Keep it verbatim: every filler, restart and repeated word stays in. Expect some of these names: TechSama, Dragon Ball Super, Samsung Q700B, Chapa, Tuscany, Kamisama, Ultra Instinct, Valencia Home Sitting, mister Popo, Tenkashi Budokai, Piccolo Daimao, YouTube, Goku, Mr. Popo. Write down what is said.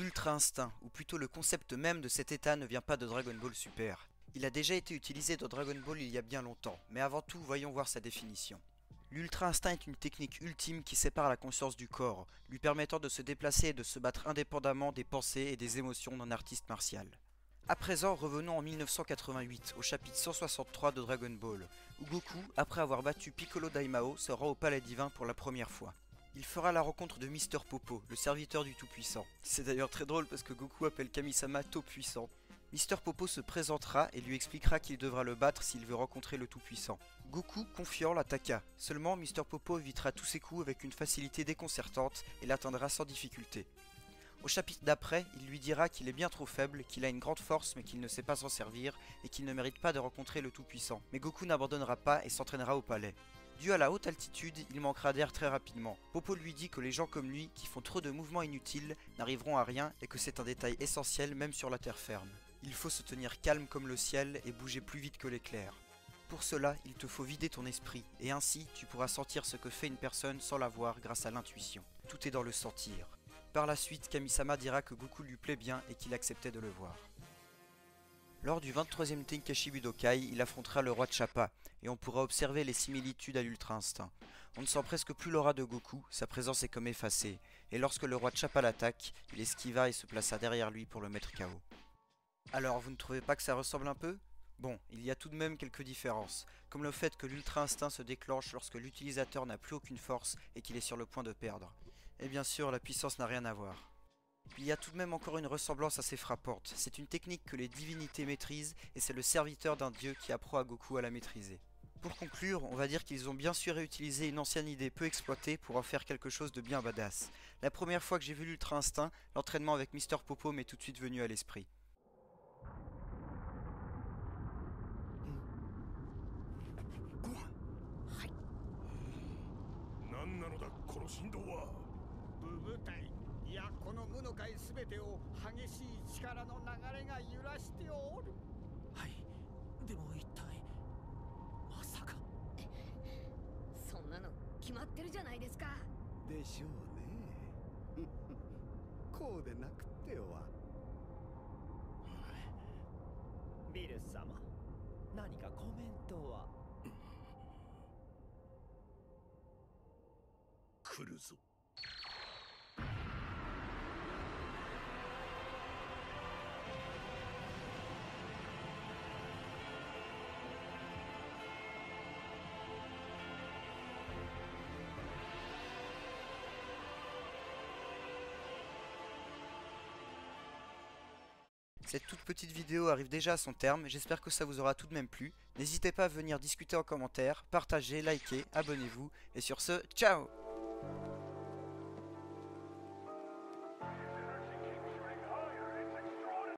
L'Ultra Instinct, ou plutôt le concept même de cet état, ne vient pas de Dragon Ball Super. Il a déjà été utilisé dans Dragon Ball il y a bien longtemps, mais avant tout, voyons voir sa définition. L'Ultra Instinct est une technique ultime qui sépare la conscience du corps, lui permettant de se déplacer et de se battre indépendamment des pensées et des émotions d'un artiste martial. A présent, revenons en mille neuf cent quatre-vingt-huit, au chapitre cent soixante-trois de Dragon Ball, où Goku, après avoir battu Piccolo Daimao, se rend au palais divin pour la première fois. Il fera la rencontre de mister Popo, le serviteur du Tout-Puissant. C'est d'ailleurs très drôle parce que Goku appelle Kamisama Tout-Puissant. mister Popo se présentera et lui expliquera qu'il devra le battre s'il veut rencontrer le Tout-Puissant. Goku, confiant, l'attaqua. Seulement, mister Popo évitera tous ses coups avec une facilité déconcertante et l'atteindra sans difficulté. Au chapitre d'après, il lui dira qu'il est bien trop faible, qu'il a une grande force mais qu'il ne sait pas s'en servir et qu'il ne mérite pas de rencontrer le Tout-Puissant. Mais Goku n'abandonnera pas et s'entraînera au palais. Dû à la haute altitude, il manquera d'air très rapidement. Popo lui dit que les gens comme lui, qui font trop de mouvements inutiles, n'arriveront à rien et que c'est un détail essentiel même sur la terre ferme. Il faut se tenir calme comme le ciel et bouger plus vite que l'éclair. Pour cela, il te faut vider ton esprit, et ainsi tu pourras sentir ce que fait une personne sans la voir grâce à l'intuition. Tout est dans le sentir. Par la suite, Kamisama dira que Goku lui plaît bien et qu'il acceptait de le voir. Lors du vingt-troisième Tenkashi Budokai, il affrontera le roi de Chapa, et on pourra observer les similitudes à l'Ultra Instinct. On ne sent presque plus l'aura de Goku, sa présence est comme effacée, et lorsque le roi de Chapa l'attaque, il esquiva et se plaça derrière lui pour le mettre K O. Alors, vous ne trouvez pas que ça ressemble un peu ? Bon, il y a tout de même quelques différences, comme le fait que l'Ultra Instinct se déclenche lorsque l'utilisateur n'a plus aucune force et qu'il est sur le point de perdre. Et bien sûr, la puissance n'a rien à voir. Il y a tout de même encore une ressemblance assez frappante, c'est une technique que les divinités maîtrisent et c'est le serviteur d'un dieu qui apprend à Goku à la maîtriser. Pour conclure, on va dire qu'ils ont bien su réutiliser une ancienne idée peu exploitée pour en faire quelque chose de bien badass. La première fois que j'ai vu l'Ultra Instinct, l'entraînement avec mister Popo m'est tout de suite venu à l'esprit. Kuruzo. Cette toute petite vidéo arrive déjà à son terme, j'espère que ça vous aura tout de même plu. N'hésitez pas à venir discuter en commentaire, partager, liker, abonnez-vous, et sur ce, ciao!